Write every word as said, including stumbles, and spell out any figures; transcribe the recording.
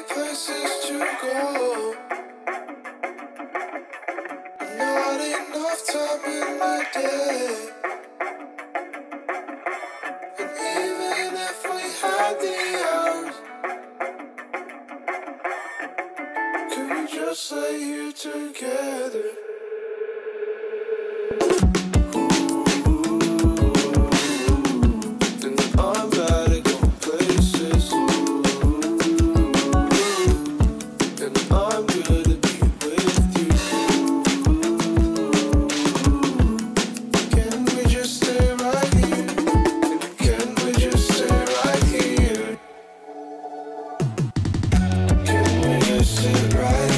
sit right.